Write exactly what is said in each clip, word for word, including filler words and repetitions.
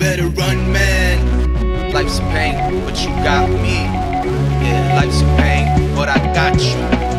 better run, man. Life's a pain, but you got me. Yeah, life's a pain, but I got you.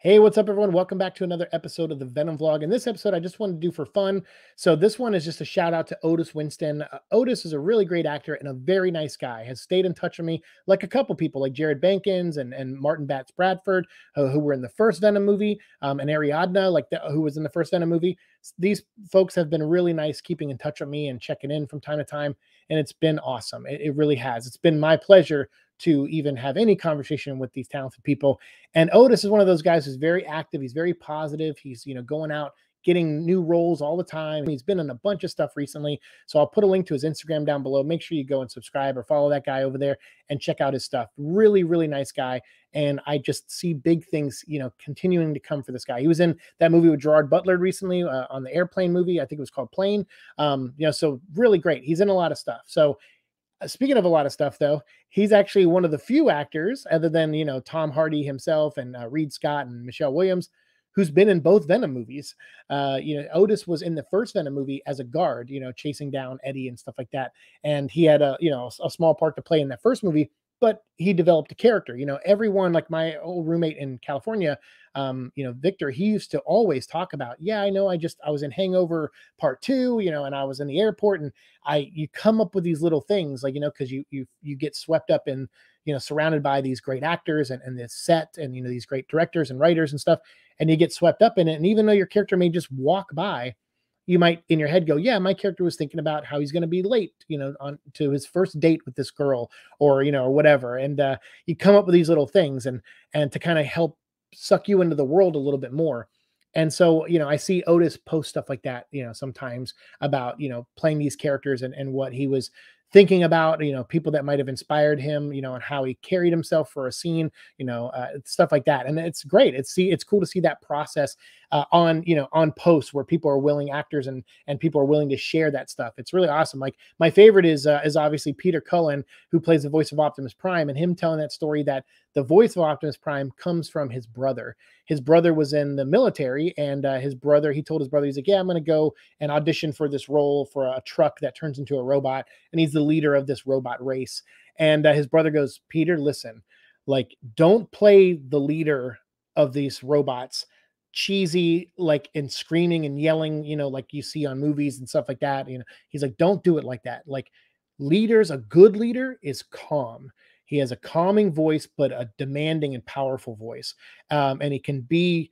Hey, what's up, everyone? Welcome back to another episode of the Venom Vlog. In this episode, I just wanted to do for fun. So this one is just a shout out to Otis Winston. Uh, Otis is a really great actor and a very nice guy. Has stayed in touch with me, like a couple people, like Jared Bankins and, and Martin Batts Bradford, uh, who were in the first Venom movie, um, and Ariadna, like the, who was in the first Venom movie. These folks have been really nice keeping in touch with me and checking in from time to time, and it's been awesome. It, it really has. It's been my pleasure to even have any conversation with these talented people. And Otis is one of those guys who's very active. He's very positive. He's, you know, going out, getting new roles all the time. He's been in a bunch of stuff recently. So I'll put a link to his Instagram down below. Make sure you go and subscribe or follow that guy over there and check out his stuff. Really, really nice guy. And I just see big things, you know, continuing to come for this guy. He was in that movie with Gerard Butler recently, uh, on the airplane movie. I think it was called Plane. Um, you know, so really great. He's in a lot of stuff. So speaking of a lot of stuff, though, he's actually one of the few actors other than, you know, Tom Hardy himself and uh, Reed Scott and Michelle Williams, who's been in both Venom movies. Uh, you know, Otis was in the first Venom movie as a guard, you know, chasing down Eddie and stuff like that. And he had a, you know, a small part to play in that first movie, but he developed a character. You know, everyone, like my old roommate in California, um, you know, Victor, he used to always talk about, yeah, I know, I just, I was in Hangover Part Two, you know, and I was in the airport, and I, you come up with these little things, like, you know, cause you, you, you get swept up in, you know, surrounded by these great actors and, and this set and, you know, these great directors and writers and stuff, and you get swept up in it. And even though your character may just walk by, you might in your head go, yeah, my character was thinking about how he's going to be late, you know, on to his first date with this girl, or, you know, or whatever. And uh, you come up with these little things and, and to kind of help suck you into the world a little bit more. And so, you know, I see Otis post stuff like that, you know, sometimes about, you know, playing these characters and, and what he was thinking about, you know, people that might have inspired him, you know, and how he carried himself for a scene, you know, uh, stuff like that. And it's great. It's see, it's cool to see that process uh, on, you know, on posts where people are willing actors and and people are willing to share that stuff. It's really awesome. Like my favorite is uh, is obviously Peter Cullen, who plays the voice of Optimus Prime, and him telling that story that the voice of Optimus Prime comes from his brother. His brother was in the military, and uh, his brother, he told his brother, he's like, yeah, I'm going to go and audition for this role for a truck that turns into a robot. And he's the leader of this robot race. And uh, his brother goes, Peter, listen, like, don't play the leader of these robots cheesy, like, and screaming and yelling, you know, like you see on movies and stuff like that. You know, he's like, don't do it like that. Like, leaders, a good leader is calm. He has a calming voice, but a demanding and powerful voice. Um, and he can be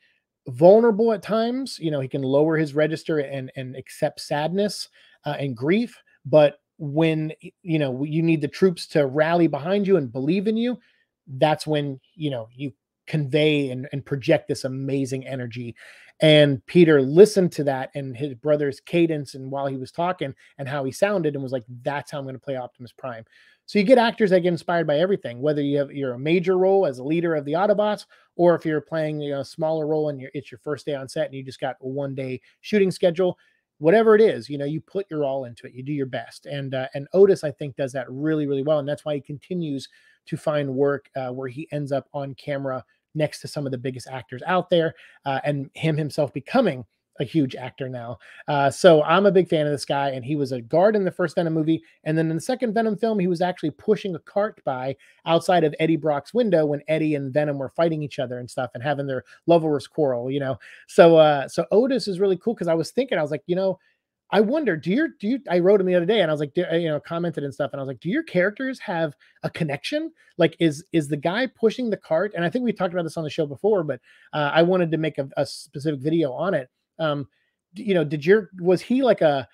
vulnerable at times. You know, he can lower his register and, and accept sadness uh, and grief. But when, you know, you need the troops to rally behind you and believe in you, that's when, you know, you convey and, and project this amazing energy. And Peter listened to that and his brother's cadence and while he was talking and how he sounded, and was like, that's how I'm going to play Optimus Prime. So you get actors that get inspired by everything, whether you have, you're a major role as a leader of the Autobots, or if you're playing, you know, a smaller role and you're, it's your first day on set and you just got a one day shooting schedule, whatever it is, you know, you put your all into it, you do your best. And, uh, and Otis, I think, does that really, really well. And that's why he continues to find work uh, where he ends up on camera next to some of the biggest actors out there, uh, and him himself becoming a huge actor now. Uh, so I'm a big fan of this guy, and he was a guard in the first Venom movie. And then in the second Venom film, he was actually pushing a cart by outside of Eddie Brock's window when Eddie and Venom were fighting each other and stuff and having their lovers quarrel, you know? So, uh, so Otis is really cool. Cause I was thinking, I was like, you know, I wonder, do your, do you, I wrote him the other day and I was like, do, you know, commented and stuff. And I was like, do your characters have a connection? Like, is, is the guy pushing the cart? And I think we talked about this on the show before, but uh, I wanted to make a, a specific video on it. Um, you know, did your, was he like a,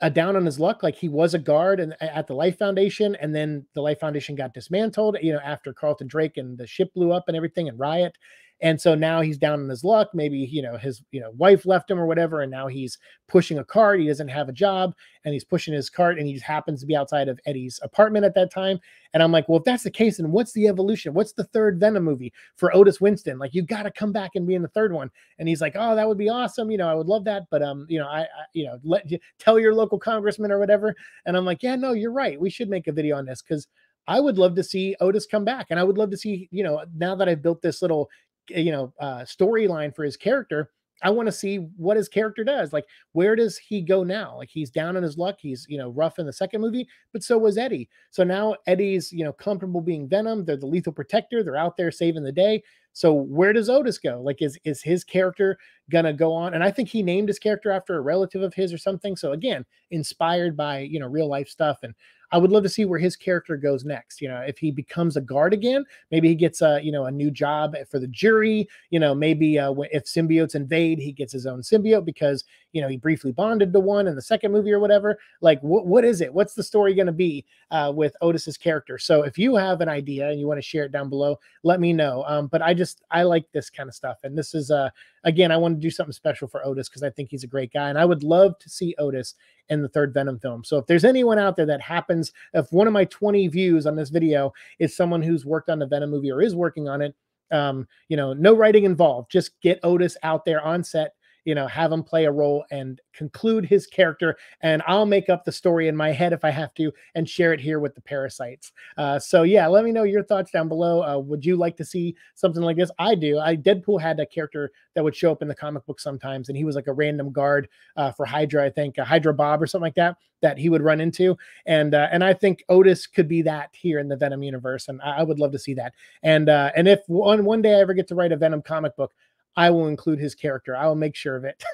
a down on his luck? Like he was a guard and at the Life Foundation, and then the Life Foundation got dismantled, you know, after Carlton Drake and the ship blew up and everything and riot. And so now he's down on his luck. Maybe, you know, his, you know, wife left him or whatever. And now he's pushing a cart. He doesn't have a job and he's pushing his cart, and he just happens to be outside of Eddie's apartment at that time. And I'm like, well, if that's the case, then what's the evolution? What's the third Venom movie for Otis Winston? Like, you got to come back and be in the third one. And he's like, oh, that would be awesome. You know, I would love that. But, um, you know, I, I you know, let you tell your local congressman or whatever. And I'm like, yeah, no, you're right. We should make a video on this, because I would love to see Otis come back. And I would love to see, you know, now that I've built this little, you know, uh, storyline for his character, I want to see what his character does. Like, where does he go now? Like, he's down on his luck. He's, you know, rough in the second movie, but so was Eddie. So now Eddie's, you know, comfortable being Venom. They're the lethal protector. They're out there saving the day. So where does Otis go? Like, is, is his character going to go on? And I think he named his character after a relative of his or something. So again, inspired by, you know, real life stuff. And I would love to see where his character goes next. You know, if he becomes a guard again, maybe he gets a, you know, a new job for the jury. You know, maybe uh, if symbiotes invade, he gets his own symbiote because, you know, he briefly bonded to one in the second movie or whatever. Like, what, what is it? What's the story going to be uh, with Otis's character? So if you have an idea and you want to share it down below, let me know. Um, but I just, I like this kind of stuff, and this is uh again, I want to do something special for Otis because I think he's a great guy, and I would love to see Otis in the third Venom film. So if there's anyone out there that happens, if one of my twenty views on this video is someone who's worked on the Venom movie or is working on it, um you know, no writing involved, just get Otis out there on set, you know, have him play a role and conclude his character. And I'll make up the story in my head if I have to and share it here with the parasites. Uh, so yeah, let me know your thoughts down below. Uh, would you like to see something like this? I do. I Deadpool had a character that would show up in the comic book sometimes. And he was like a random guard uh, for Hydra, I think, uh, Hydra Bob or something like that, that he would run into. And, uh, and I think Otis could be that here in the Venom universe. And I, I would love to see that. And, uh, and if one, one day I ever get to write a Venom comic book, I will include his character. I will make sure of it.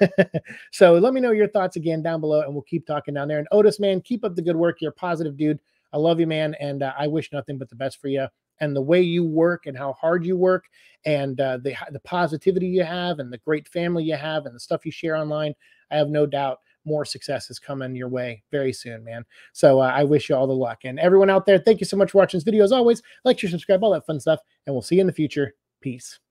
So let me know your thoughts again down below, and we'll keep talking down there. And Otis, man, keep up the good work. You're a positive dude. I love you, man. And uh, I wish nothing but the best for you, and the way you work and how hard you work, and uh, the, the positivity you have, and the great family you have, and the stuff you share online. I have no doubt more success is coming your way very soon, man. So uh, I wish you all the luck. And everyone out there, thank you so much for watching this video. As always, like, share, subscribe, all that fun stuff. And we'll see you in the future. Peace.